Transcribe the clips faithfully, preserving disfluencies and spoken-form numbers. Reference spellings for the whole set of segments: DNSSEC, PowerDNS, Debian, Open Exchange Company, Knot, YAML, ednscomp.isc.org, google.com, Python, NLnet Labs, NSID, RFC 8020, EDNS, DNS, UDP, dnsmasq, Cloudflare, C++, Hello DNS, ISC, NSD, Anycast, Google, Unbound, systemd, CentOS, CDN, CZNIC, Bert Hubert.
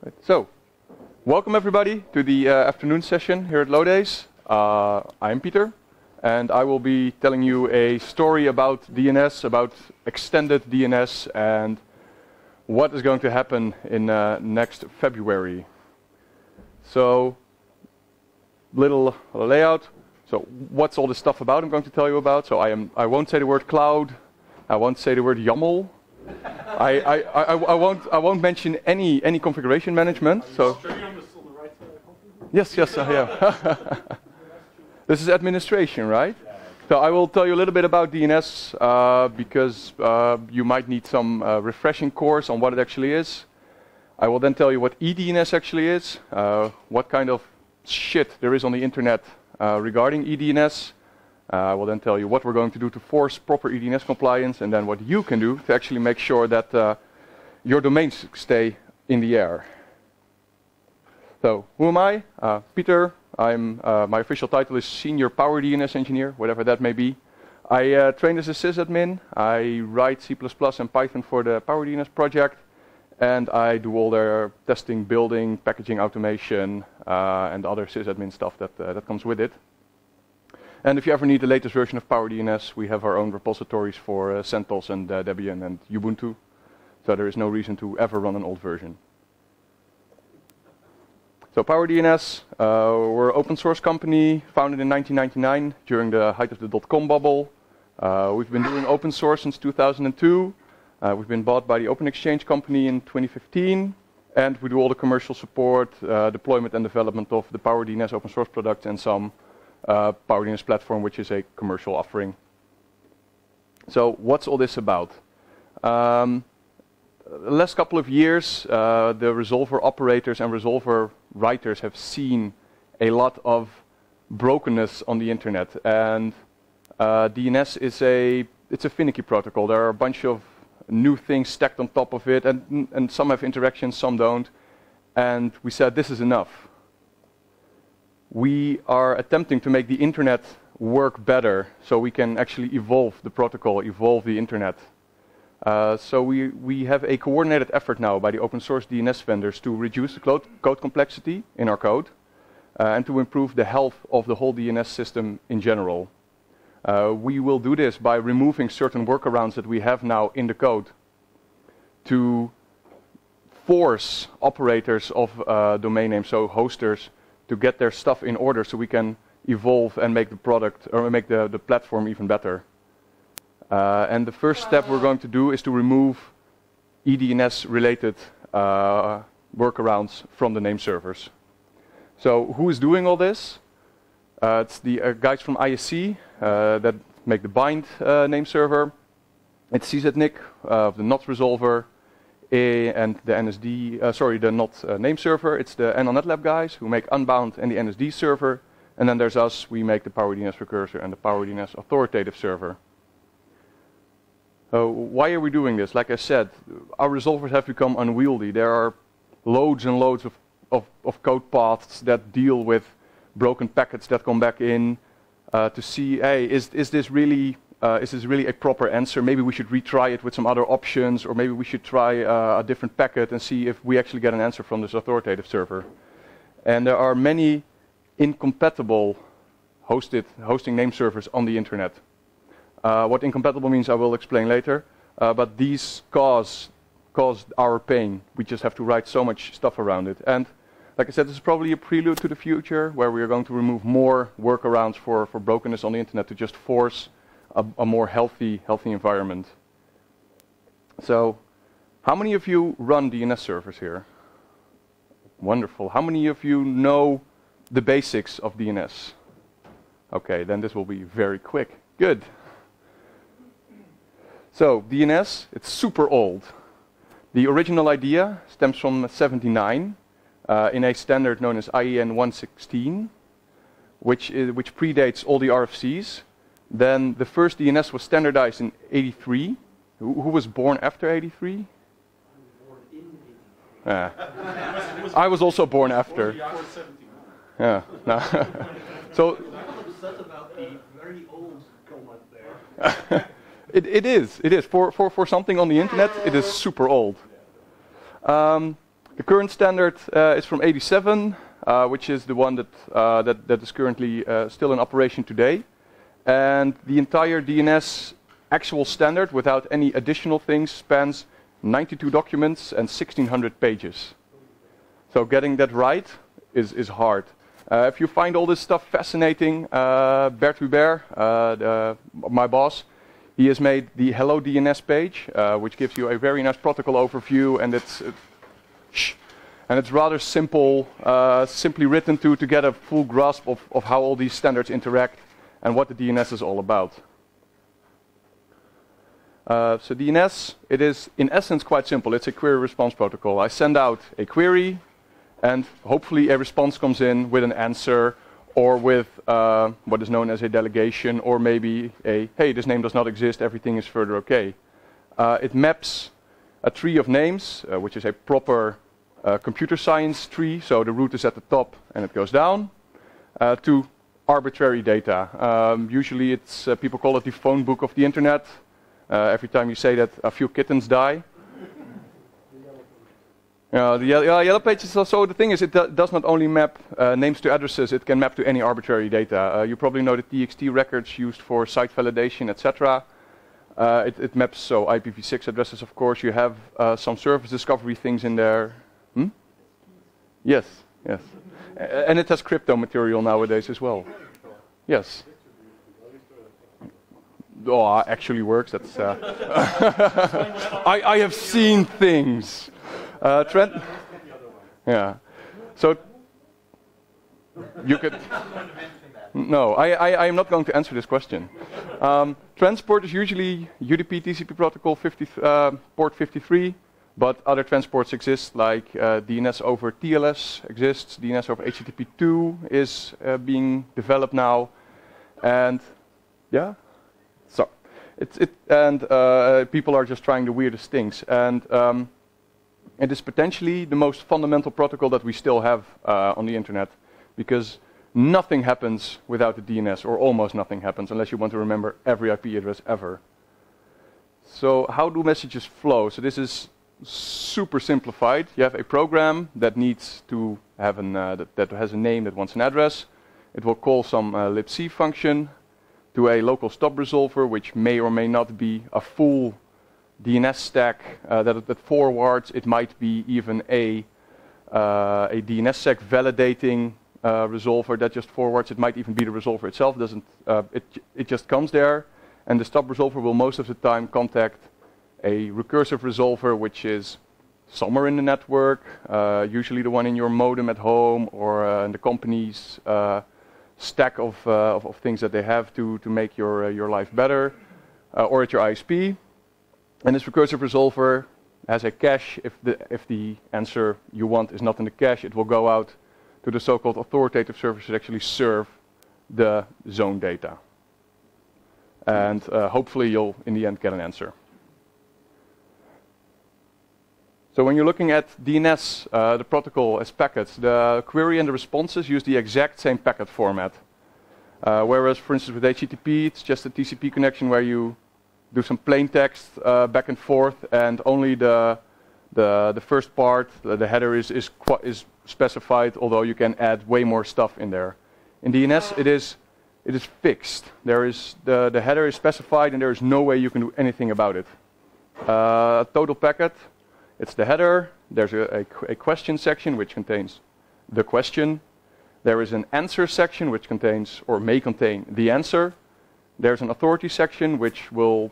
Right. So, welcome everybody to the uh, afternoon session here at LODays. Uh, I'm Peter, and I will be telling you a story about D N S, about extended D N S, and what is going to happen in uh, next February. So, little layout. So, what's all this stuff about? I'm going to tell you about. So, I am. I won't say the word cloud. I won't say the word YAML. I, I, I, I won't. I won't mention any any configuration management. Are you so. Sure you're on the right side of the computer? Yes. Yes. I am. This is administration, right? Yeah. So I will tell you a little bit about D N S uh, because uh, you might need some uh, refreshing course on what it actually is. I will then tell you what E D N S actually is, uh, what kind of shit there is on the internet uh, regarding E D N S. Uh, I will then tell you what we're going to do to force proper E D N S compliance, and then what you can do to actually make sure that uh, your domains stay in the air. So, who am I? Uh, Peter. I'm, uh, my official title is Senior PowerDNS Engineer, whatever that may be. I uh, trained as a sysadmin. I write C plus plus and Python for the PowerDNS project. And I do all their testing, building, packaging, automation, uh, and other sysadmin stuff that, uh, that comes with it. And if you ever need the latest version of PowerDNS, we have our own repositories for uh, CentOS and uh, Debian and Ubuntu. So there is no reason to ever run an old version. So PowerDNS, uh, we're an open source company founded in nineteen ninety-nine during the height of the dot-com bubble. Uh, we've been doing open source since two thousand two. Uh, we've been bought by the Open Exchange Company in twenty fifteen. And we do all the commercial support, uh, deployment and development of the PowerDNS open source product and some uh, PowerDNS platform, which is a commercial offering. So what's all this about? Um, The last couple of years, uh, the resolver operators and resolver writers have seen a lot of brokenness on the internet, and uh, D N S is a it's a finicky protocol. There are a bunch of new things stacked on top of it, and and some have interactions, some don't. And we said this is enough. We are attempting to make the internet work better, so we can actually evolve the protocol, evolve the internet. Uh, so we, we have a coordinated effort now by the open source D N S vendors to reduce the code, code complexity in our code uh, and to improve the health of the whole D N S system in general. Uh, we will do this by removing certain workarounds that we have now in the code to force operators of uh, domain names, so hosters, to get their stuff in order so we can evolve and make the product or make the, the platform even better. Uh, and the first step we're going to do is to remove E D N S-related uh, workarounds from the name servers. So who is doing all this? Uh, it's the uh, guys from I S C uh, that make the BIND uh, name server. It's C Z N I C of uh, the Knot resolver a and the N S D, uh, sorry, the Knot uh, name server. It's the N L net Lab guys who make Unbound and the N S D server. And then there's us. We make the PowerDNS recursor and the PowerDNS authoritative server. Uh, why are we doing this? Like I said, our resolvers have become unwieldy. There are loads and loads of, of, of code paths that deal with broken packets that come back in uh, to see, hey, is, is, this really, uh, is this really a proper answer? Maybe we should retry it with some other options, or maybe we should try uh, a different packet and see if we actually get an answer from this authoritative server. And there are many incompatible hosted, hosting name servers on the internet. Uh, what incompatible means I will explain later, uh, but these cause, cause our pain. We just have to write so much stuff around it. And like I said, this is probably a prelude to the future where we are going to remove more workarounds for, for brokenness on the internet to just force a, a more healthy, healthy environment. So how many of you run D N S servers here? Wonderful. How many of you know the basics of D N S? Okay, then this will be very quick. Good. So, D N S, it's super old. The original idea stems from seventy-nine uh, in a standard known as I E N one sixteen, which, is, which predates all the R F Cs. Then the first D N S was standardized in eighty-three. Who, who was born after eighty-three? Yeah. I was also born after. Yeah. No. So. I'm upset about the very old comment there. It, it is. It is. For, for, for something on the internet, it is super old. Um, The current standard uh, is from eighty-seven, uh, which is the one that, uh, that, that is currently uh, still in operation today. And the entire D N S actual standard, without any additional things, spans ninety-two documents and sixteen hundred pages. So getting that right is, is hard. Uh, if you find all this stuff fascinating, uh, Bert Hubert, uh, the, my boss, he has made the Hello D N S page, uh, which gives you a very nice protocol overview, and it's uh, shh, and it's rather simple, uh, simply written to to get a full grasp of, of how all these standards interact and what the D N S is all about. Uh, so D N S, it is in essence quite simple. It's a query response protocol. I send out a query, and hopefully a response comes in with an answer, or with uh, what is known as a delegation, or maybe a, hey, this name does not exist, everything is further okay. Uh, it maps a tree of names, uh, which is a proper uh, computer science tree, so the root is at the top and it goes down, uh, to arbitrary data. Um, usually it's, uh, people call it the phone book of the internet. Uh, every time you say that, a few kittens die. Uh, the yellow, yellow page is also, the thing is, it do, does not only map uh, names to addresses, it can map to any arbitrary data. Uh, you probably know the T X T records used for site validation, et cetera. Uh, it, it maps, so I P v six addresses, of course. You have uh, some service discovery things in there. Hmm? Yes, yes. And it has crypto material nowadays as well. Yes. Oh, actually works. That's. Uh I, I have seen things. Uh, Trent, yeah. So you could. No, I, I, I am not going to answer this question. Um, transport is usually U D P T C P protocol fifty, uh, port fifty-three, but other transports exist, like uh, D N S over T L S exists. D N S over H T T P two is uh, being developed now, and yeah. So it, it and uh, people are just trying the weirdest things, and. Um, It is potentially the most fundamental protocol that we still have uh, on the internet, because nothing happens without the D N S, or almost nothing happens, unless you want to remember every I P address ever. So how do messages flow? So this is super simplified. You have a program that needs to have an uh, that, that has a name that wants an address. It will call some uh, libc function to a local stop resolver, which may or may not be a full D N S stack uh, that, that forwards. It might be even a, uh, a D N S sec validating uh, resolver that just forwards. It might even be the resolver itself. Doesn't, uh, it, it just comes there, and the stub resolver will most of the time contact a recursive resolver, which is somewhere in the network, uh, usually the one in your modem at home, or uh, in the company's uh, stack of, uh, of, of things that they have to, to make your, uh, your life better, uh, or at your I S P. And this recursive resolver has a cache. If the, if the answer you want is not in the cache, it will go out to the so-called authoritative servers that actually serve the zone data. And uh, hopefully you'll, in the end, get an answer. So when you're looking at D N S, uh, the protocol as packets, the query and the responses use the exact same packet format. Uh, whereas, for instance, with H T T P, it's just a T C P connection where you do some plain text uh, back and forth, and only the the, the first part, the, the header, is is, is specified. Although you can add way more stuff in there. In D N S, it is it is fixed. There is the the header is specified, and there is no way you can do anything about it. Uh, total packet, it's the header. There's a, a a question section which contains the question. There is an answer section which contains or may contain the answer. There's an authority section which will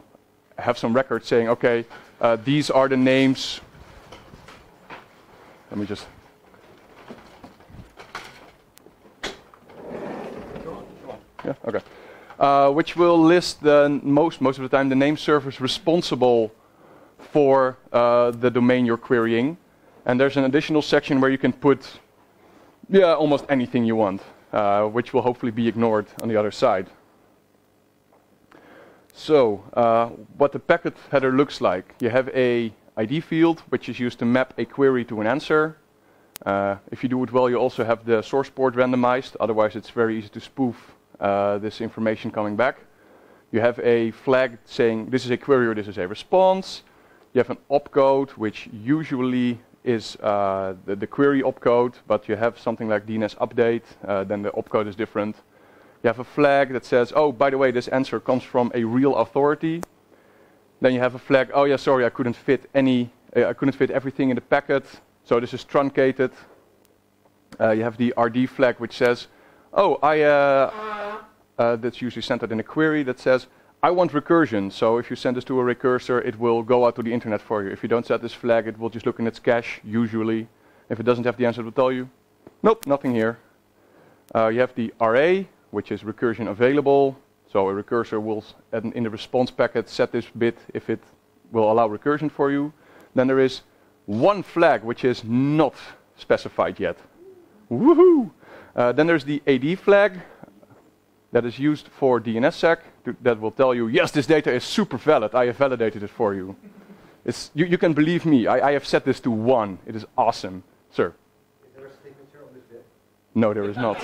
have some records saying, okay, uh, these are the names. Let me just. Yeah, okay. Uh, which will list the most, most of the time, the name servers responsible for uh, the domain you're querying. And there's an additional section where you can put, yeah, almost anything you want, uh, which will hopefully be ignored on the other side. So, uh, what the packet header looks like. You have a I D field, which is used to map a query to an answer. Uh, if you do it well, you also have the source port randomized. Otherwise, it's very easy to spoof uh, this information coming back. You have a flag saying this is a query or this is a response. You have an opcode, which usually is uh, the, the query opcode, but you have something like D N S update, uh, then the opcode is different. You have a flag that says, oh, by the way, this answer comes from a real authority. Then you have a flag, oh yeah, sorry, I couldn't fit any, uh, I couldn't fit everything in the packet, so this is truncated. Uh, you have the R D flag, which says, oh, I, uh, uh, that's usually sent out in a query that says, I want recursion, so if you send this to a recursor, it will go out to the internet for you. If you don't set this flag, it will just look in its cache, usually. If it doesn't have the answer, it will tell you, nope, nothing here. Uh, you have the R A, which is recursion available, so a recursor will, in the response packet, set this bit if it will allow recursion for you. Then there is one flag, which is not specified yet. Woohoo! Uh, then there's the A D flag that is used for D N S sec to, that will tell you, yes, this data is super valid. I have validated it for you. It's, you, you can believe me. I, I have set this to one. It is awesome. Sir? Is there a signature on this bit? No, there is not.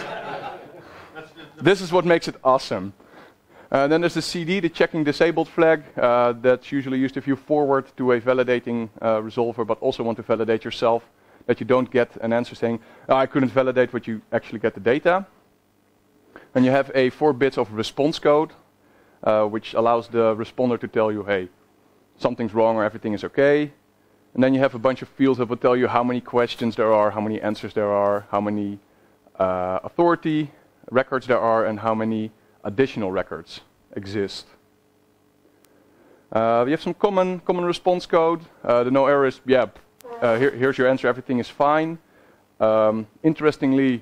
This is what makes it awesome. Uh, then there's the C D, the checking disabled flag. Uh, that's usually used if you forward to a validating uh, resolver, but also want to validate yourself, that you don't get an answer saying, oh, I couldn't validate what you actually get the data. And you have a four bits of response code, uh, which allows the responder to tell you, hey, something's wrong or everything is okay. And then you have a bunch of fields that will tell you how many questions there are, how many answers there are, how many uh, authority records there are, and how many additional records exist. Uh, we have some common, common response code. Uh, the no error is, yeah, Uh, here, here's your answer, everything is fine. Um, interestingly,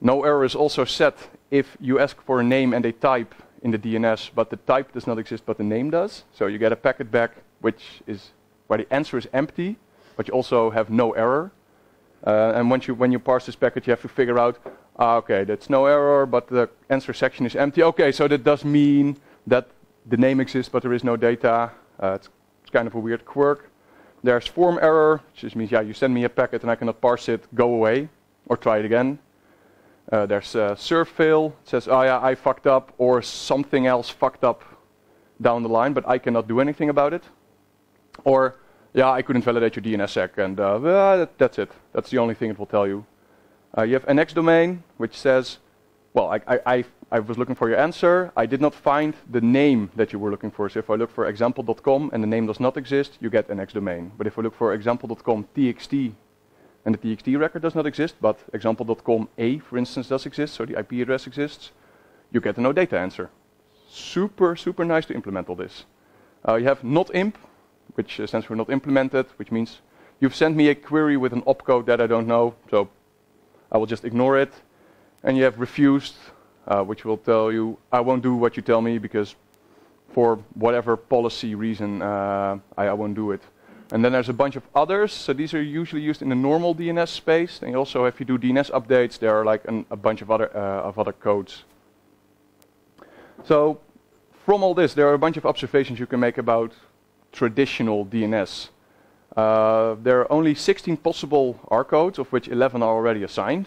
no error is also set if you ask for a name and a type in the D N S, but the type does not exist, but the name does. So you get a packet back, which is where the answer is empty, but you also have no error. Uh, and once you, when you parse this packet, you have to figure out, ah, okay, that's no error, but the answer section is empty. Okay, so that does mean that the name exists, but there is no data. Uh, it's, it's kind of a weird quirk. There's form error, which just means, yeah, you send me a packet and I cannot parse it, go away, or try it again. Uh, there's uh, serve fail, it says, oh yeah, I fucked up, or something else fucked up down the line, but I cannot do anything about it. Or, yeah, I couldn't validate your D N S sec, and uh, well, that, that's it. That's the only thing it will tell you. Uh, you have N X domain, which says, well, I, I, I, I was looking for your answer. I did not find the name that you were looking for. So if I look for example dot com and the name does not exist, you get an N X domain. But if I look for example dot com T X T and the T X T record does not exist, but example dot com A, for instance, does exist, so the I P address exists, you get a no data answer. Super, super nice to implement all this. Uh, you have not imp, which stands for not implemented, which means you've sent me a query with an opcode that I don't know, so I will just ignore it. And you have refused, uh, which will tell you, I won't do what you tell me because for whatever policy reason, uh, I, I won't do it. And then there's a bunch of others. So these are usually used in the normal D N S space. And also, if you do D N S updates, there are like an, a bunch of other, uh, of other codes. So from all this, there are a bunch of observations you can make about traditional D N S. Uh, there are only sixteen possible R codes, of which eleven are already assigned.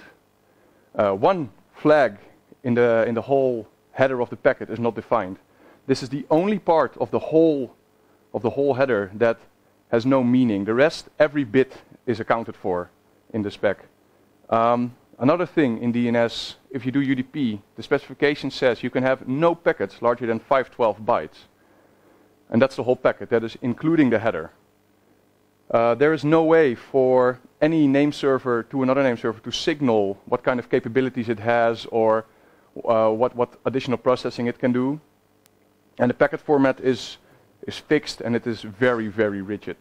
Uh, one flag in the, in the whole header of the packet is not defined. This is the only part of the whole, of the whole header that has no meaning. The rest, every bit is accounted for in the spec. Um, another thing in D N S, if you do U D P, the specification says you can have no packets larger than five twelve bytes. And that's the whole packet. That is including the header. Uh, there is no way for any name server to another name server to signal what kind of capabilities it has or uh, what, what additional processing it can do. And the packet format is, is fixed and it is very, very rigid.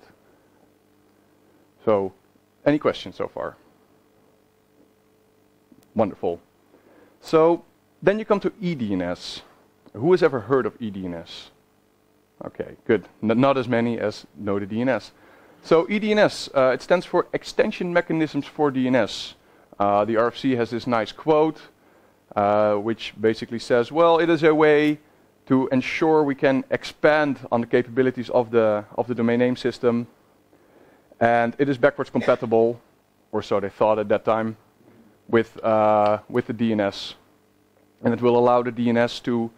So, any questions so far? Wonderful. So, then you come to E D N S. Who has ever heard of E D N S? Okay, good. N- not as many as know the D N S. So E D N S, uh, it stands for Extension Mechanisms for D N S. Uh, the R F C has this nice quote, uh, which basically says, well, it is a way to ensure we can expand on the capabilities of the, of the domain name system. And it is backwards compatible, or so they thought at that time, with, uh, with the D N S. And it will allow the D N S to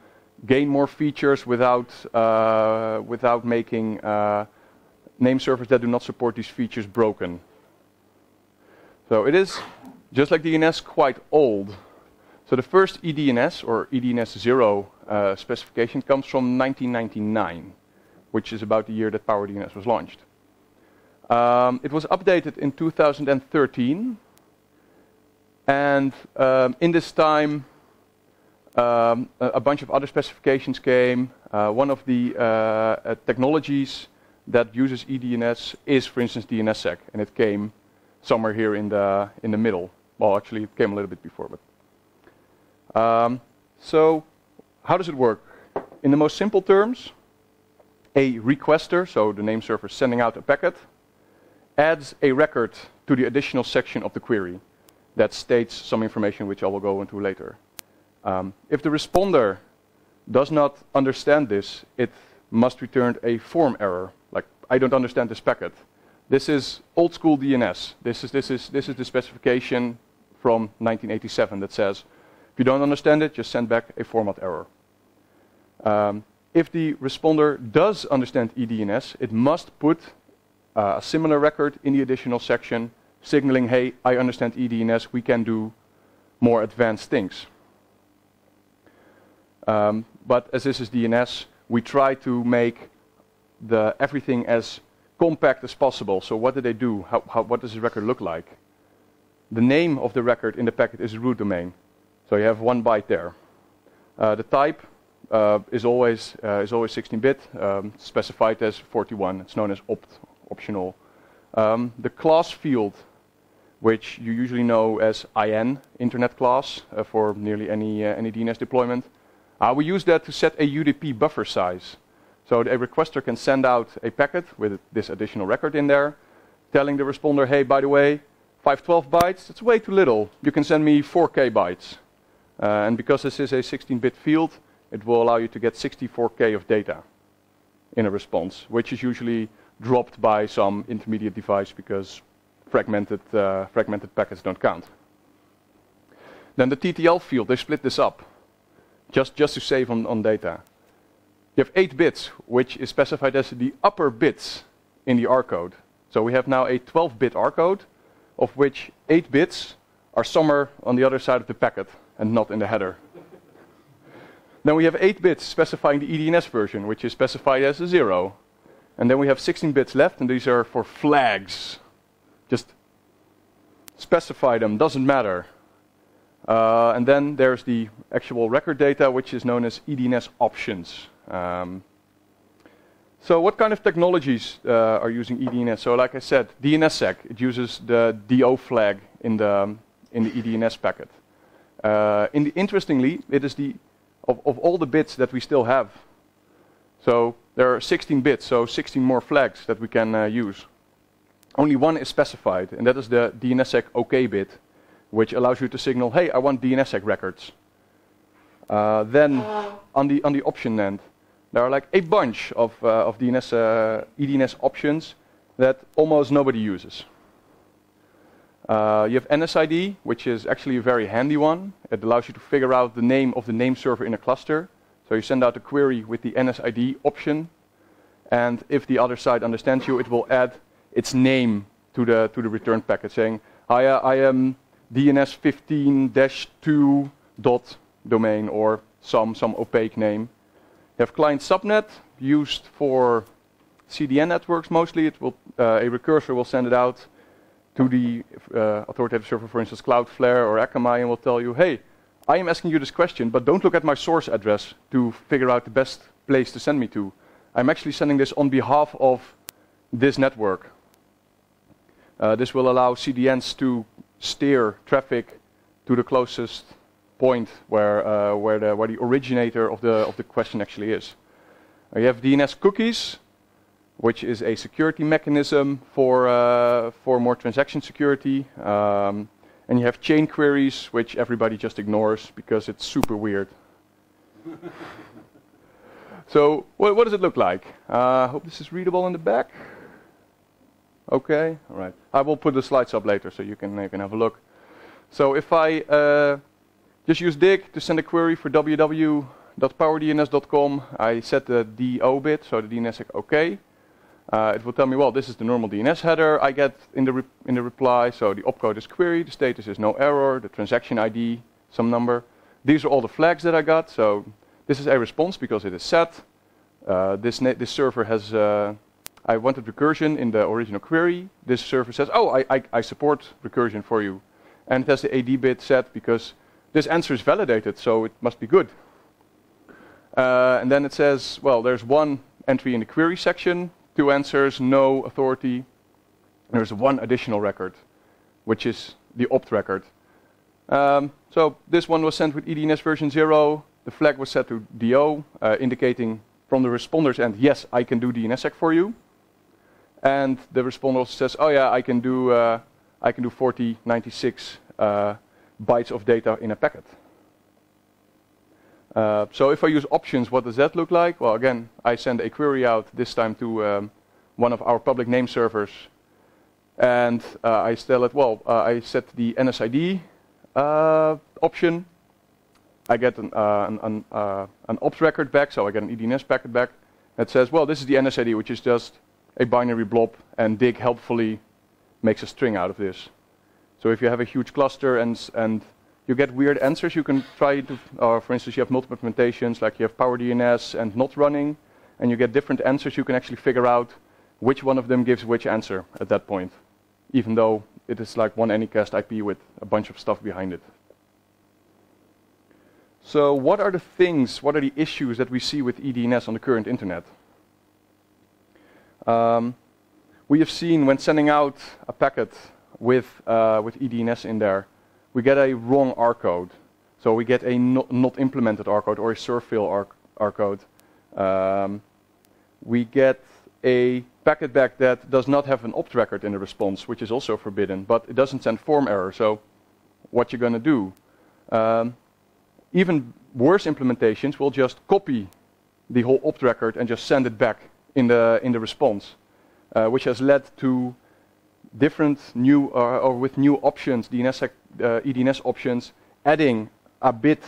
gain more features without, uh, without making... Uh, name servers that do not support these features broken. So it is, just like D N S, quite old. So the first E D N S, or E D N S zero uh, specification, comes from nineteen ninety-nine, which is about the year that PowerDNS was launched. Um, it was updated in two thousand thirteen, and um, in this time um, a, a bunch of other specifications came. Uh, one of the uh, uh, technologies that uses E D N S is, for instance, DNSSEC, and it came somewhere here in the in the middle. Well, actually, it came a little bit before, but um, so how does it work? In the most simple terms, a requester, so the name server sending out a packet, adds a record to the additional section of the query that states some information which I will go into later. Um, if the responder does not understand this, it must return a form error, like "I don't understand this packet." This is old school D N S. This is, this is, this is the specification from nineteen eighty-seven that says, if you don't understand it, just send back a format error. Um, if the responder does understand E D N S, it must put uh, a similar record in the additional section, signaling, hey, I understand E D N S, we can do more advanced things. Um, but as this is D N S, we try to make the everything as compact as possible. So what do they do? How, how, what does the record look like? The name of the record in the packet is root domain. So you have one byte there. Uh, the type uh, is always uh, is always sixteen bit, um, specified as forty-one. It's known as opt, optional. Um, the class field, which you usually know as I E N, Internet class, uh, for nearly any, uh, any D N S deployment. Uh, we use that to set a U D P buffer size. So a requester can send out a packet with this additional record in there, telling the responder, hey, by the way, five twelve bytes, that's way too little. You can send me four K bytes. Uh, and because this is a sixteen bit field, it will allow you to get sixty-four K of data in a response, which is usually dropped by some intermediate device because fragmented, uh, fragmented packets don't count. Then the T T L field, they split this up just, just to save on, on data. You have eight bits, which is specified as the upper bits in the R code. So we have now a twelve bit R code, of which eight bits are somewhere on the other side of the packet and not in the header. Then we have eight bits specifying the E D N S version, which is specified as a zero. And then we have sixteen bits left, and these are for flags. Just specify them, doesn't matter. Uh, and then there's the actual record data, which is known as E D N S options. Um, so what kind of technologies uh, are using E D N S? So like I said, DNSSEC, it uses the D O flag in the, um, in the E D N S packet. Uh, in the, interestingly, it is the, of, of all the bits that we still have, so there are sixteen bits, so sixteen more flags that we can uh, use. Only one is specified, and that is the DNSSEC OK bit, which allows you to signal, hey, I want DNSSEC records. Uh, then on the, on the option end, there are like a bunch of, uh, of D N S, uh, E D N S options that almost nobody uses. Uh, you have N S I D, which is actually a very handy one. It allows you to figure out the name of the name server in a cluster. So you send out a query with the N S I D option. And if the other side understands you, it will add its name to the, to the return packet, saying, I, uh, I am D N S fifteen dash two dot domain, or some, some opaque name. You have client subnet, used for C D N networks mostly. It will, uh, a recursor will send it out to the uh, authoritative server, for instance Cloudflare or Akamai, and will tell you, hey, I am asking you this question, but don't look at my source address to figure out the best place to send me to. I'm actually sending this on behalf of this network. Uh, this will allow C D Ns to steer traffic to the closest point where uh, where the where the originator of the of the question actually is. Uh, you have D N S cookies, which is a security mechanism for uh, for more transaction security, um, and you have chain queries, which everybody just ignores because it's super weird. So wh what does it look like? I uh, hope this is readable in the back. Okay, all right. I will put the slides up later so you can you can have a look. So if I uh, just use D I G to send a query for w w w dot power D N S dot com. I set the D O bit, so the DNSSEC OK. Uh, it will tell me, well, this is the normal D N S header I get in the, re in the reply. So the opcode is query, the status is no error, the transaction I D, some number. These are all the flags that I got. So this is a response because it is set. Uh, this, na this server has, uh, I wanted recursion in the original query. This server says, oh, I, I, I support recursion for you. And it has the A D bit set because this answer is validated, so it must be good. Uh, and then it says, well, there's one entry in the query section. Two answers, no authority. There's one additional record, which is the opt record. Um, so this one was sent with E D N S version zero. The flag was set to D O, uh, indicating from the responder's end, yes, I can do D N S sec for you. And the responder says, oh yeah, I can do uh, I can do forty ninety-six uh, bytes of data in a packet. Uh, so if I use options, what does that look like? Well, again, I send a query out, this time to um, one of our public name servers. And uh, I tell it, well, uh, I set the N S I D uh, option. I get an, uh, an, an, uh, an opt record back, so I get an E D N S packet back. That says, well, this is the N S I D, which is just a binary blob. And D I G helpfully makes a string out of this. So if you have a huge cluster and, and you get weird answers. You can try to, uh, for instance, you have multiple implementations, like you have PowerDNS and Knot running, and you get different answers. You can actually figure out which one of them gives which answer at that point, even though it is like one Anycast I P with a bunch of stuff behind it. So what are the things, what are the issues that we see with E D N S on the current internet? Um, we have seen when sending out a packet with, uh, with E D N S in there, we get a wrong R code. So we get a not, not implemented R code or a serve fail R, R code. Um, we get a packet back that does not have an opt record in the response, which is also forbidden, but it doesn't send form error. So what you're going to do? Um, even worse implementations will just copy the whole opt record and just send it back in the, in the response, uh, which has led to different new uh, or with new options, D N S sec Uh, E D N S options, adding a bit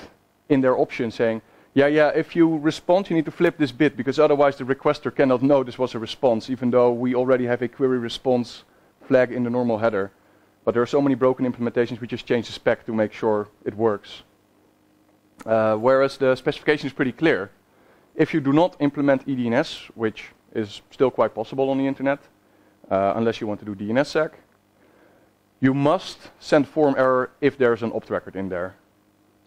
in their option saying, yeah, yeah, if you respond, you need to flip this bit because otherwise the requester cannot know this was a response, even though we already have a query response flag in the normal header. But there are so many broken implementations, we just change the spec to make sure it works. Uh, whereas the specification is pretty clear. If you do not implement E D N S, which is still quite possible on the internet, uh, unless you want to do D N S sec, you must send form error if there's an opt record in there.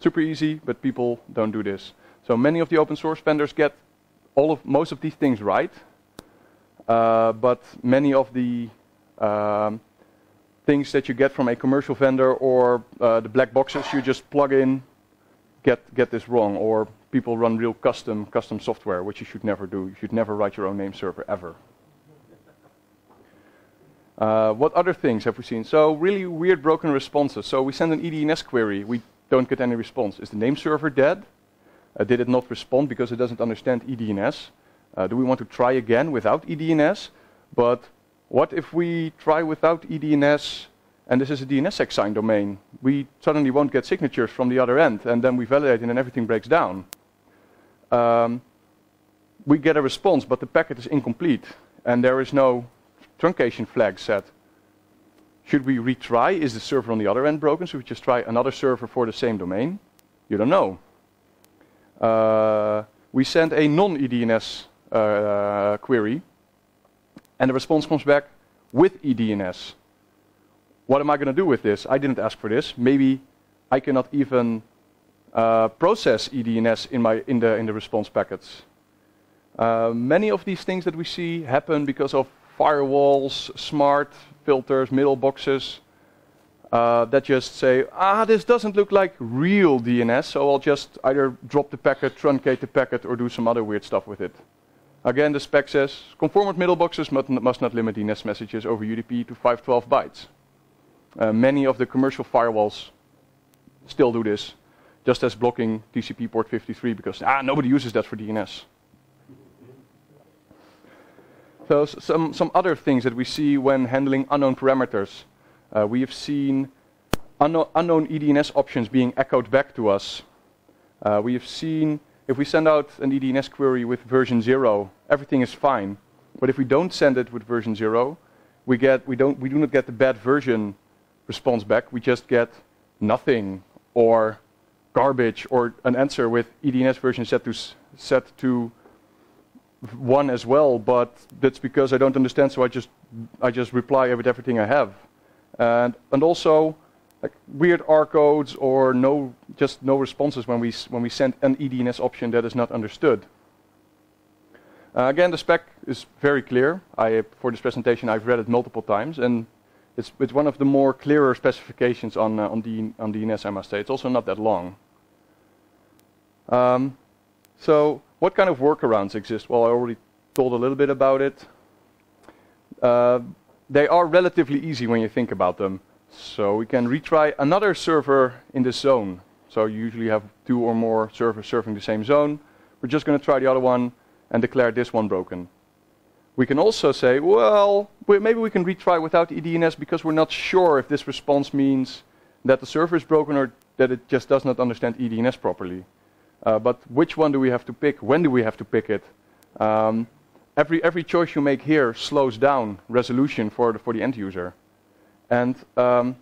Super easy, but people don't do this. So many of the open source vendors get all of most of these things right, uh, but many of the um, things that you get from a commercial vendor or uh, the black boxes you just plug in get get this wrong. Or people run real custom custom software, which you should never do. You should never write your own name server ever. Uh, what other things have we seen? So really weird broken responses. So we send an E D N S query. We don't get any response. Is the name server dead? Uh, did it not respond because it doesn't understand E D N S? Uh, do we want to try again without E D N S? But what if we try without E D N S and this is a D N S sec sign domain? We suddenly won't get signatures from the other end, and then we validate and then everything breaks down. Um, we get a response, but the packet is incomplete and there is no truncation flag set. Should we retry? Is the server on the other end broken? Should we just try another server for the same domain? You don't know. Uh, we send a non-E D N S uh, query and the response comes back with E D N S. What am I going to do with this? I didn't ask for this. Maybe I cannot even uh, process E D N S in, my, in, the, in the response packets. Uh, many of these things that we see happen because of firewalls, smart filters, middle boxes uh, that just say, ah, this doesn't look like real D N S, so I'll just either drop the packet, truncate the packet, or do some other weird stuff with it. Again, the spec says, conform with middle boxes must, must not limit D N S messages over U D P to five twelve bytes. Uh, many of the commercial firewalls still do this, just as blocking T C P port fifty-three, because ah, nobody uses that for D N S. So some, some other things that we see when handling unknown parameters. Uh, we have seen unknown, unknown E D N S options being echoed back to us. Uh, we have seen if we send out an E D N S query with version zero, everything is fine. But if we don't send it with version zero, we get we don't we do not get the bad version response back. We just get nothing or garbage or an answer with E D N S version set to set to one as well. But that's because I don't understand, so I just I just reply with everything I have, and and also like weird R codes or no just no responses when we when we send an E D N S option that is not understood. Uh, again, the spec is very clear. I, for this presentation, I've read it multiple times, and it's, it's one of the more clearer specifications on, uh, on, D, on D N S, I must say. It's also not that long. Um, so what kind of workarounds exist? Well, I already told a little bit about it. Uh, they are relatively easy when you think about them. So we can retry another server in the zone. So you usually have two or more servers serving the same zone. We're just going to try the other one and declare this one broken. We can also say, well, maybe we can retry without E D N S because we're not sure if this response means that the server is broken or that it just does not understand E D N S properly. Uh, but which one do we have to pick? When do we have to pick it? Um, every, every choice you make here slows down resolution for the, for the end user. And um,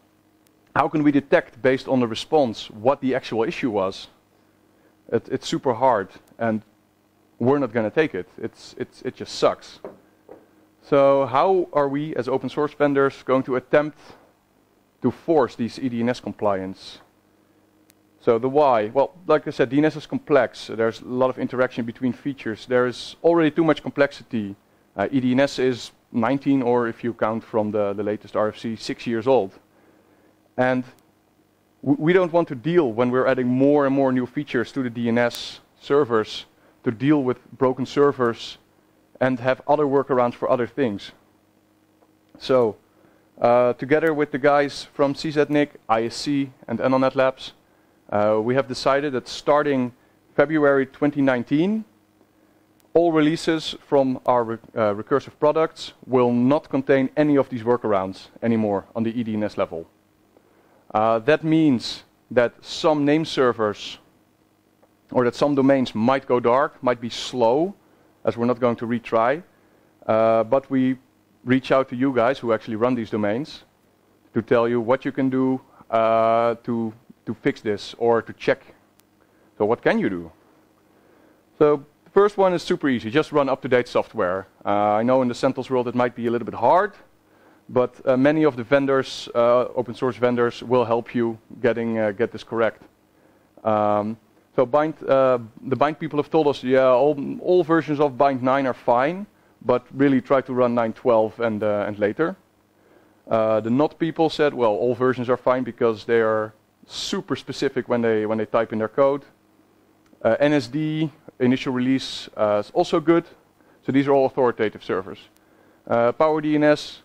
how can we detect, based on the response, what the actual issue was? It, it's super hard. And we're not going to take it. It's, it's, it just sucks. So how are we, as open source vendors, going to attempt to force these E D N S compliance? So the why. Well, like I said, D N S is complex. There's a lot of interaction between features. There is already too much complexity. Uh, E D N S is nineteen, or if you count from the, the latest R F C, six years old. And we don't want to deal, when we're adding more and more new features to the D N S servers, to deal with broken servers and have other workarounds for other things. So, uh, together with the guys from C Z N I C, I S C, and NLnet Labs, uh, we have decided that starting February twenty nineteen, all releases from our re uh, recursive products will not contain any of these workarounds anymore on the E D N S level. Uh, that means that some name servers, or that some domains might go dark, might be slow, as we're not going to retry. Uh, but we reach out to you guys who actually run these domains to tell you what you can do uh, to, to fix this or to check. So what can you do? So the first one is super easy. Just run up-to-date software. Uh, I know in the CentOS world it might be a little bit hard, but uh, many of the vendors, uh, open source vendors, will help you getting uh, get this correct. Um, So bind, uh, the bind people have told us, yeah, all, all versions of bind nine are fine, but really try to run nine twelve and, uh, and later. Uh, the Knot people said, well, all versions are fine because they are super specific when they, when they type in their code. Uh, N S D, initial release, uh, is also good. So these are all authoritative servers. Uh, PowerDNS,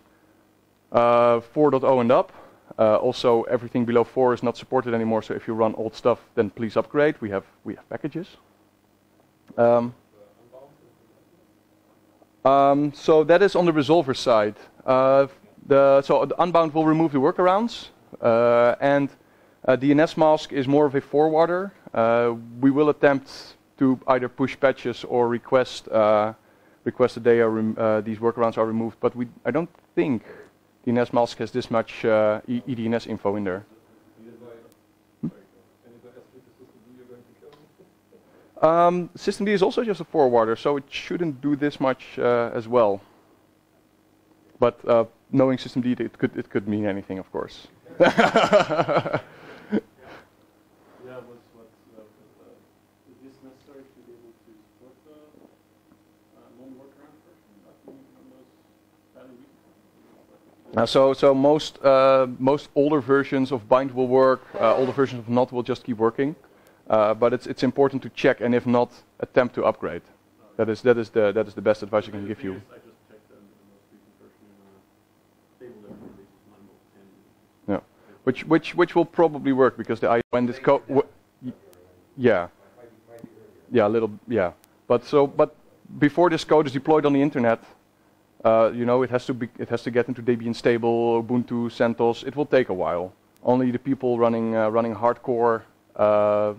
uh, four point oh and up. Uh, also, everything below four is not supported anymore, so if you run old stuff, then please upgrade. We have, we have packages. Um, um, so that is on the resolver side. Uh, the, so the Unbound will remove the workarounds, uh, and uh, dnsmasq is more of a forwarder. Uh, we will attempt to either push patches or request, uh, request that they are rem uh, these workarounds are removed, but we, I don't think dnsmasq has this much uh, E D N S info in there. Hmm? Um, systemd is also just a forwarder, so it shouldn't do this much uh, as well. But uh, knowing systemd, it could it could mean anything, of course. Yeah. Uh, so, so most uh, most older versions of bind will work. Uh, older versions of Knot will just keep working, uh, but it's it's important to check, and if not, attempt to upgrade. That is that is the that is the best advice I can give you. Yeah, which which which will probably work because the I when this code, yeah, yeah, a little, yeah. But so but before this code is deployed on the internet, Uh, you know, it has to be, it has to get into Debian stable, Ubuntu, CentOS. It will take a while. Only the people running uh, running hardcore, uh,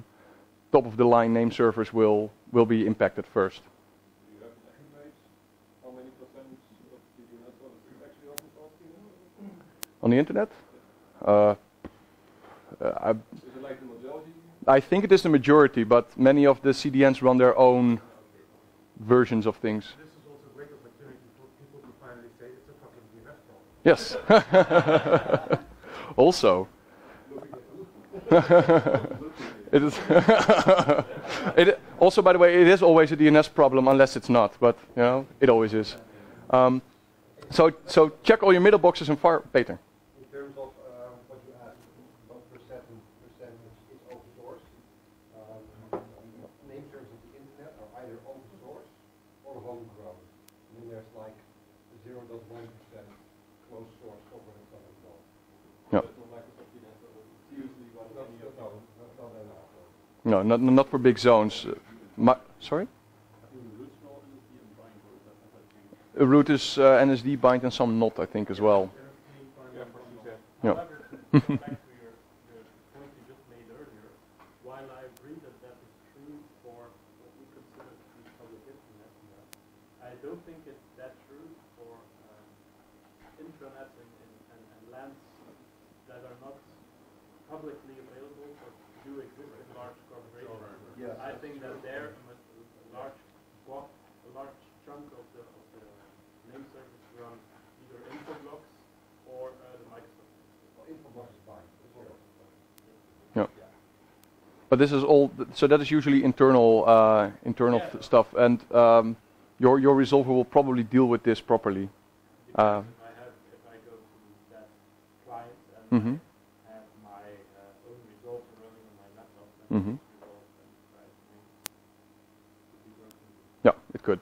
top of the line name servers will will be impacted first. Do you have an estimate how many percent on the internet. Uh, I, is it like the majority? I think it is the majority, but many of the C D Ns run their own versions of things. This is also a great opportunity for people to finally say it's a fucking D N S problem. Yes. Also. It is it, also, by the way, it is always a D N S problem unless it's not, but you know, it always is. Um, so, so check all your middle boxes and fire, Peter. In terms of um, what you asked, what percent, percent is open source? Um, name terms of the internet are either open source or homegrown. I mean, there's like zero point one percent closed source open and common law. No, not, not for big zones. Uh, my, sorry? A root is uh, N S D, bind, and some not, I think, as well. Yeah. No. But this is all. Th so that is usually internal, uh, internal yeah. stuff, and um, your your resolver will probably deal with this properly. Uh, if I have, if I go to that client and mm-hmm. I have my uh, own resolver running on my laptop, then mm-hmm. yeah, it could.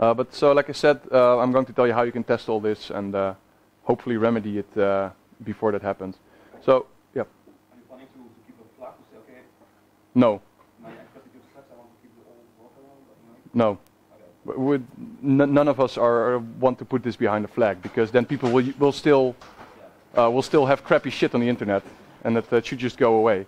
Uh, but so, like I said, uh, I'm going to tell you how you can test all this and uh, hopefully remedy it uh, before that happens. So. No. No. We'd, none of us are, want to put this behind a flag, because then people will, will, still, uh, will still have crappy shit on the internet, and that, that should just go away.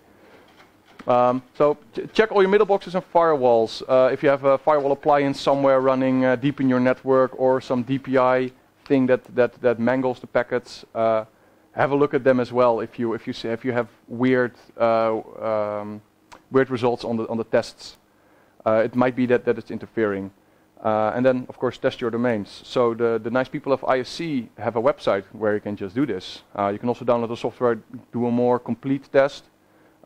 Um, so ch check all your middle boxes and firewalls. Uh, if you have a firewall appliance somewhere running uh, deep in your network, or some D P I thing that, that, that mangles the packets, uh, have a look at them as well if you, if you, if you have weird... Uh, um, weird results on the on the tests. Uh, it might be that that it's interfering, uh, and then of course test your domains. So the the nice people of I S C have a website where you can just do this. Uh, you can also download the software, do a more complete test,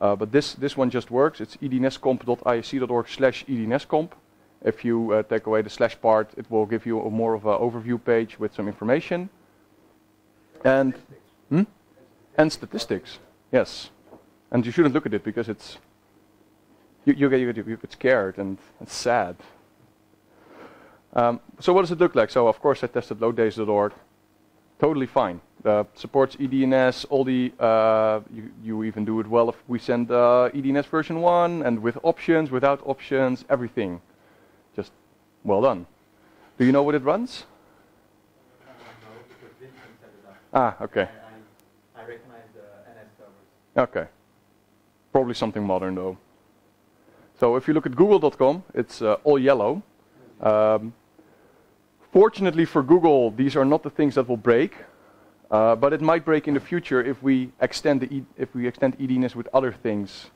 uh, but this this one just works. It's e d n s comp dot i s c dot org slash e d n s comp. If you uh, take away the slash part, it will give you a more of an overview page with some information and and, hmm? and statistics. Yes, and you shouldn't look at it because it's You, you, get, you, get, you get scared and it's sad. Um, so what does it look like? So of course I tested LODays dot org. Totally fine. Uh, supports E D N S, all the, uh, you, you even do it well if we send uh, E D N S version one, and with options, without options, everything. Just well done. Do you know what it runs? Uh, no, because Vincent set it up. Ah, okay. I, I recognize the N S servers. Okay. Probably something modern though. So if you look at google dot com, it's uh, all yellow. Um, fortunately for Google, these are not the things that will break, uh, but it might break in the future if we extend the e if we extend E D N S with other things,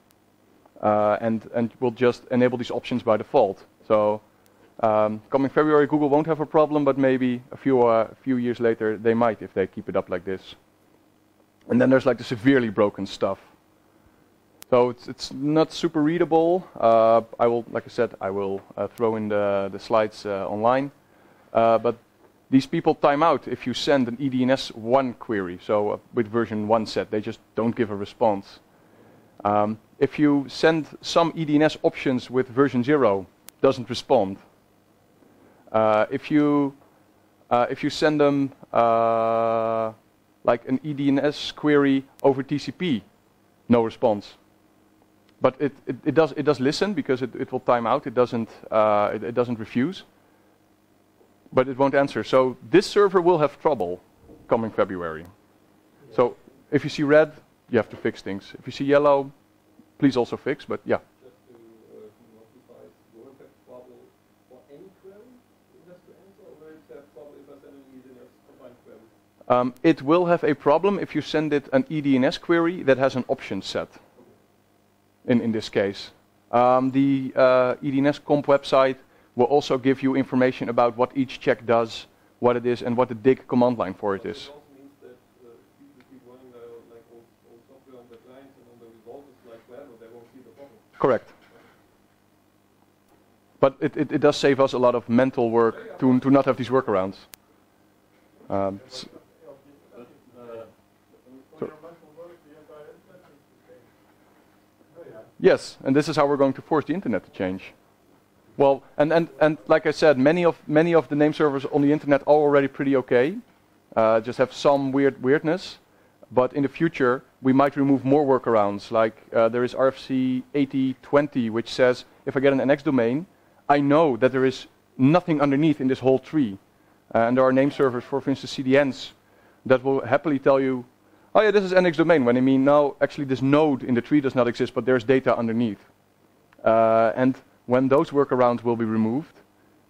uh, and and we'll just enable these options by default. So um, coming February, Google won't have a problem, but maybe a few uh, few years later they might if they keep it up like this. And then there's like the severely broken stuff. So it's, it's not super readable. Uh, I will, like I said, I will uh, throw in the, the slides uh, online. Uh, but these people time out if you send an E D N S one query. So uh, with version one set, they just don't give a response. Um, if you send some E D N S options with version zero, doesn't respond. Uh, if you uh, if you send them uh, like an E D N S query over T C P, no response. But it, it, it does it does listen because it, it will time out. It doesn't uh, it, it doesn't refuse. But it won't answer. So this server will have trouble coming February. Yeah. So if you see red, you have to fix things. If you see yellow, please also fix. But yeah. Just to uh, notify, you won't have trouble for any query. It has to answer, or will it have trouble if I send an E D N S combined query? Um, it will have a problem if you send it an E D N S query that has an option set, in, in this case. Um, the uh, E D N S comp website will also give you information about what each check does, what it is, and what the D I G command line for it is. Correct. But it, it, it does save us a lot of mental work to, to not have these workarounds. Um, so yes, and this is how we're going to force the internet to change. Well, and, and, and like I said, many of, many of the name servers on the internet are already pretty okay. Uh, just have some weird weirdness. But in the future, we might remove more workarounds. Like uh, there is R F C eighty twenty, which says if I get an N X domain, I know that there is nothing underneath in this whole tree. Uh, and there are name servers for, for instance, C D Ns that will happily tell you, oh yeah, this is N X domain, when I mean, no, actually this node in the tree does not exist, but there's data underneath. Uh, and when those workarounds will be removed,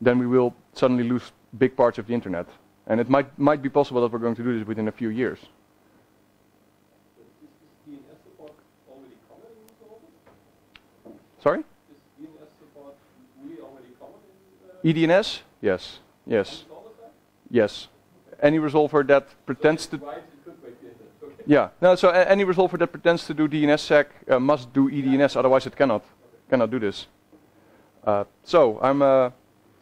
then we will suddenly lose big parts of the internet. And it might, might be possible that we're going to do this within a few years. Sorry? Is D N S support really already common in the E D N S? Yes. Yes. Yes. Any resolver that pretends so to... Right, okay. Yeah. No, so a any resolver that pretends to do D N S sec uh, must do E D N S, yeah. Otherwise it cannot. Okay. Cannot do this. Uh, so, I'm uh,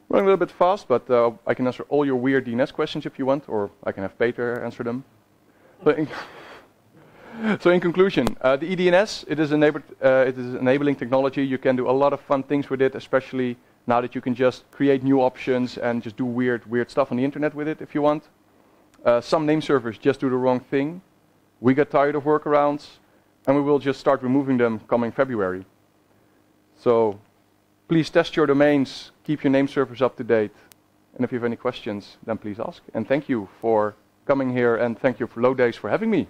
running a little bit fast, but uh, I can answer all your weird D N S questions if you want, or I can have Peter answer them. But in So in conclusion, uh, the E D N S, it is, enab uh, it is enabling technology. You can do a lot of fun things with it, especially now that you can just create new options and just do weird, weird stuff on the internet with it if you want. Uh, some name servers just do the wrong thing. We got tired of workarounds, and we will just start removing them coming February. So please test your domains, keep your name servers up to date. And if you have any questions, then please ask. And thank you for coming here, and thank you for LODays for having me.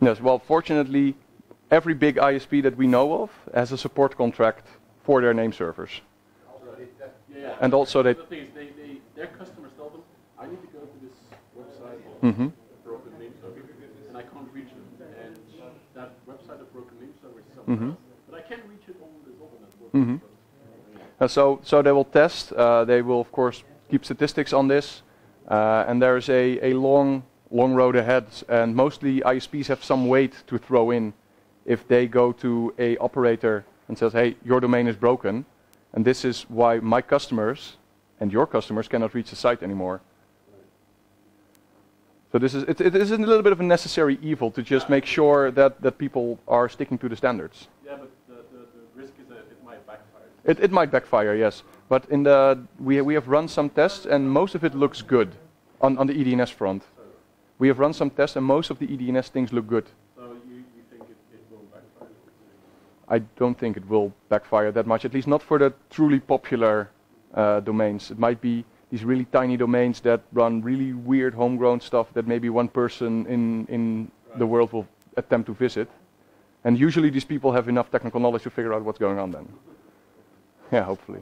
Yes, well, fortunately, every big I S P that we know of has a support contract for their name servers. Also they, that, yeah, yeah. And also they, the thing is they, they... Their customers tell them, I need to go to this website of mm-hmm. a broken name server, and I can't reach it. And that website of broken name server is something mm-hmm. else, but I can reach it on this other network. Mm-hmm. uh, so, so they will test. Uh, they will, of course, keep statistics on this. Uh, and there is a, a long... long road ahead, and mostly I S Ps have some weight to throw in if they go to a operator and says, hey, your domain is broken, and this is why my customers and your customers cannot reach the site anymore. So this is, it, it is a little bit of a necessary evil to just make sure that, that people are sticking to the standards. Yeah, but the, the, the risk is that it might backfire. It, it might backfire, yes. But in the, we, we have run some tests, and most of it looks good on, on the E D N S front. We have run some tests, and most of the E D N S things look good. So you, you think it, it will backfire? I don't think it will backfire that much, at least not for the truly popular uh, domains. It might be these really tiny domains that run really weird homegrown stuff that maybe one person in, in right. the world will attempt to visit. And usually these people have enough technical knowledge to figure out what's going on then. Yeah, hopefully.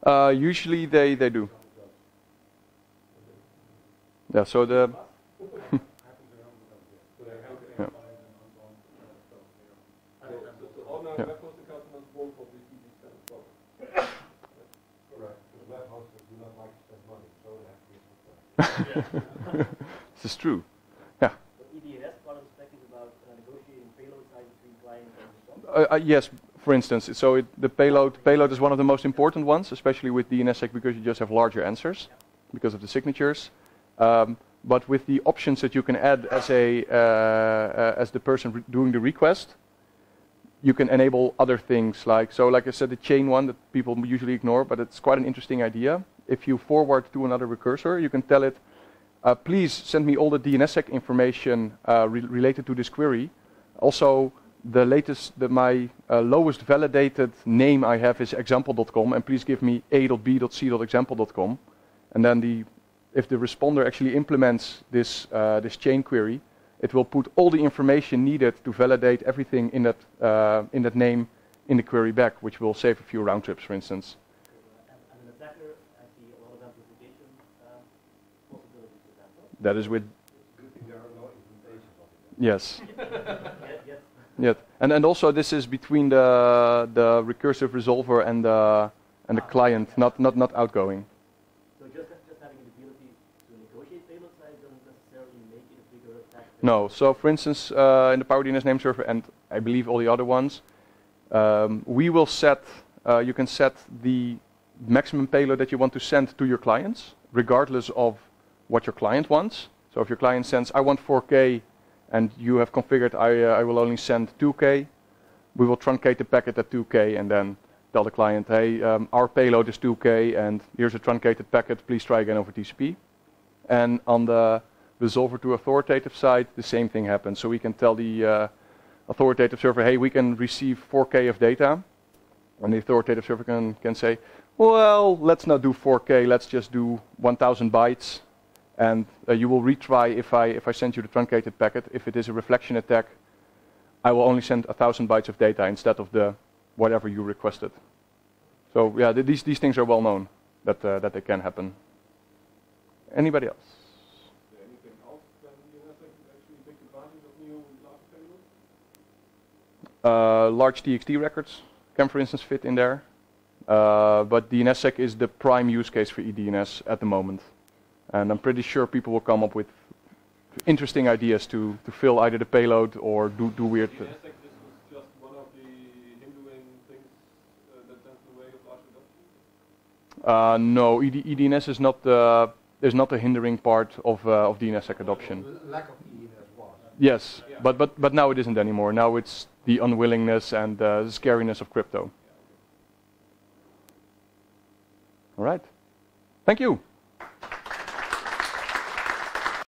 Uh, usually they, they do. Yeah, so the... yeah. Yeah. This is true. Yeah. Uh, uh, yes. For instance, so it, the payload payload is one of the most important ones, especially with D N S sec, because you just have larger answers because of the signatures. Um, but with the options that you can add as a uh, uh, as the person doing the request, you can enable other things like so. Like I said, the chain one that people usually ignore, but it's quite an interesting idea. If you forward to another recursor, you can tell it, Uh, please send me all the D N S sec information uh, re related to this query. Also, the latest, the, my uh, lowest validated name I have is example dot com, and please give me a dot b dot c dot example dot com. And then the, if the responder actually implements this, uh, this chain query, it will put all the information needed to validate everything in that, uh, in that name in the query back, which will save a few round trips, for instance. That is with. There are no implementations of it. Yes. Yes. And and also this is between the the recursive resolver and the and the ah, client, yeah. not not not outgoing. So just just having the ability to negotiate payload size doesn't necessarily make it a bigger attack. No. So for instance, uh, in the PowerDNS name server and I believe all the other ones, um, we will set. Uh, you can set the maximum payload that you want to send to your clients, regardless of what your client wants. So if your client sends, I want four K, and you have configured, I, uh, I will only send two K, we will truncate the packet at two K and then tell the client, hey, um, our payload is two K, and here's a truncated packet, please try again over T C P. And on the resolver to authoritative side, the same thing happens. So we can tell the uh, authoritative server, hey, we can receive four K of data, and the authoritative server can, can say, well, let's not do four K, let's just do one thousand bytes. And uh, you will retry if I, if I send you the truncated packet. If it is a reflection attack, I will only send one thousand bytes of data instead of the whatever you requested. So yeah, th these, these things are well known, that, uh, that they can happen. Anybody else? Is there anything else that D N S actually take advantage of new large payloads? Uh, large T X T records can, for instance, fit in there. Uh, but D N S sec is the prime use case for E D N S at the moment. And I'm pretty sure people will come up with interesting ideas to, to fill either the payload or do, do weird things. This was just one of the hindering things uh, that stands in the way of large adoption? Uh, no, E D, E D N S is not, the, is not the hindering part of, uh, of D N S sec adoption. The lack of E D N S was. Yes, yeah. but, but, but now it isn't anymore. Now it's the unwillingness and uh, the scariness of crypto. Yeah, okay. All right. Thank you.